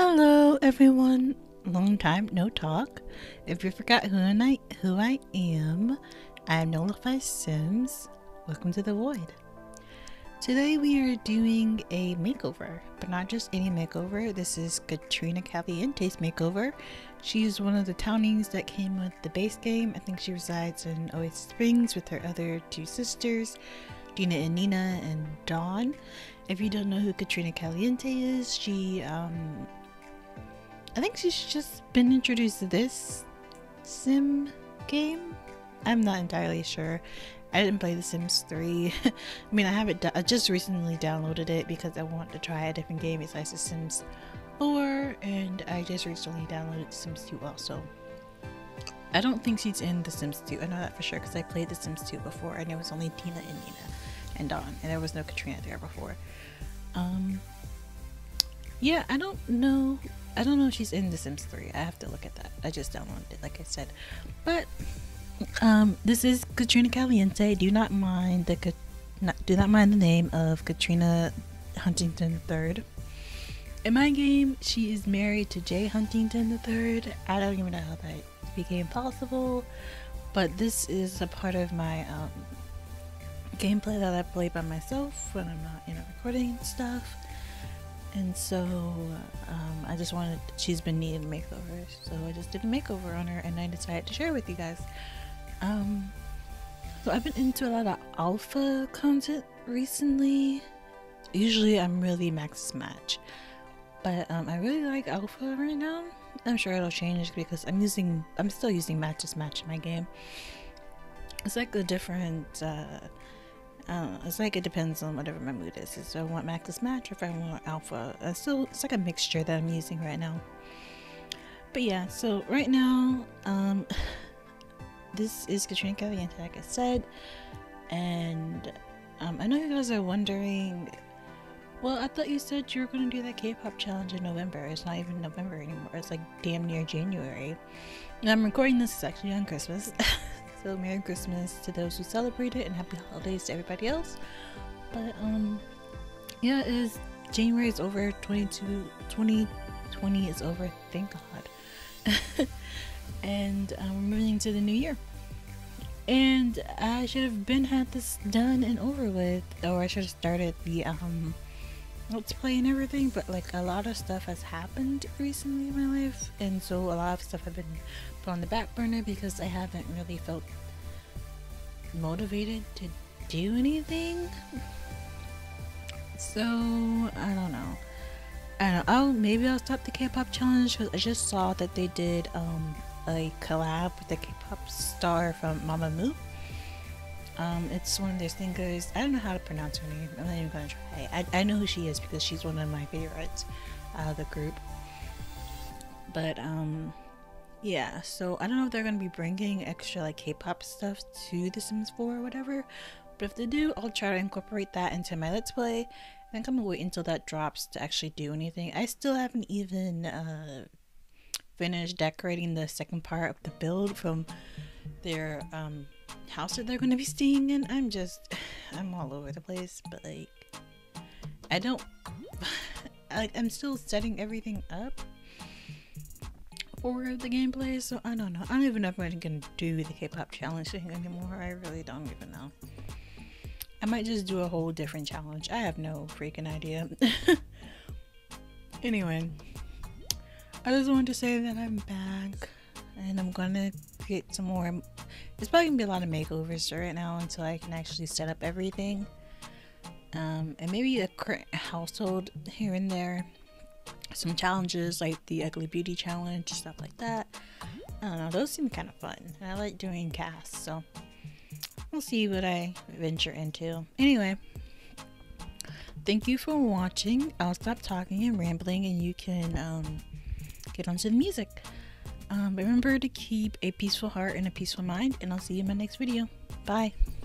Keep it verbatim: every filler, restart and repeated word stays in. Hello everyone, long time no talk. If you forgot who I who I am, I am Nullify Sims. Welcome to the void. Today we are doing a makeover, but not just any makeover. This is Katrina Caliente's makeover. She's one of the townies that came with the base game. I think she resides in Oasis Springs with her other two sisters, Dina and Nina and Dawn. If you don't know who Katrina Caliente is, she um I think she's just been introduced to this sim game. I'm not entirely sure. I didn't play The Sims three. I mean, I haven't. I just recently downloaded it because I want to try a different game besides The Sims four, and I just recently downloaded The Sims two also. I don't think she's in The Sims two. I know that for sure because I played The Sims two before, and it was only Dina and Nina and Dawn, and there was no Katrina there before. Um, yeah, I don't know. I don't know if she's in The Sims three. I have to look at that. I just downloaded it, like I said. But um, this is Katrina Caliente. Do not mind the not, do not mind the name of Katrina Huntington the third. In my game, she is married to Jay Huntington the third. I don't even know how that became possible, but this is a part of my um, gameplay that I play by myself when I'm not, you know, recording and stuff. And so um, I just wanted, she's been needing a makeover, so I just did a makeover on her and I decided to share with you guys. Um, so I've been into a lot of alpha content recently. Usually I'm really max match, but um, I really like alpha right now. I'm sure it'll change because I'm using, I'm still using matches match in my game. It's like a different, uh, Uh, it's like it depends on whatever my mood is. So I want Max's match or if I want alpha. Uh, so it's like a mixture that I'm using right now. But yeah, so right now, um, this is Katrina Caliente, like I said. And um, I know you guys are wondering, well, I thought you said you were going to do that K-pop challenge in November. It's not even November anymore. It's like damn near January. And I'm recording this, it's actually on Christmas. So Merry Christmas to those who celebrate it and Happy Holidays to everybody else. But um, yeah, it is, January is over, twenty twenty is over, thank God. And um, we're moving into the new year. And I should have been had this done and over with, or I should have started the um, let's play and everything, but like a lot of stuff has happened recently in my life, and so a lot of stuff I've been put on the back burner because I haven't really felt motivated to do anything. So I don't know. I don't know. Oh, maybe I'll stop the K-pop challenge because I just saw that they did um a collab with the K-pop star from Mamamoo. Um, it's one of their singers. I don't know how to pronounce her name. I'm not even gonna try. I, I know who she is because she's one of my favorites out of the group. But um, yeah. So I don't know if they're gonna be bringing extra like K-pop stuff to The Sims four or whatever. But if they do, I'll try to incorporate that into my Let's Play. I think I'm gonna wait until that drops to actually do anything. I still haven't even uh, finished decorating the second part of the build from their um. house that they're going to be staying in. I'm just, I'm all over the place, but like, I don't, like, I'm still setting everything up for the gameplay, so I don't know. I don't even know if I'm going to do the K-pop challenge thing anymore. I really don't even know. I might just do a whole different challenge. I have no freaking idea. Anyway, I just wanted to say that I'm back and I'm going to get some more. There's probably gonna be a lot of makeovers right now until I can actually set up everything, um, and maybe a current household here and there, some challenges like the ugly beauty challenge, stuff like that. I don't know, those seem kind of fun and I like doing casts, so we'll see what I venture into. Anyway, thank you for watching. I'll stop talking and rambling and you can um, get onto the music. Um, remember to keep a peaceful heart and a peaceful mind, and I'll see you in my next video. Bye!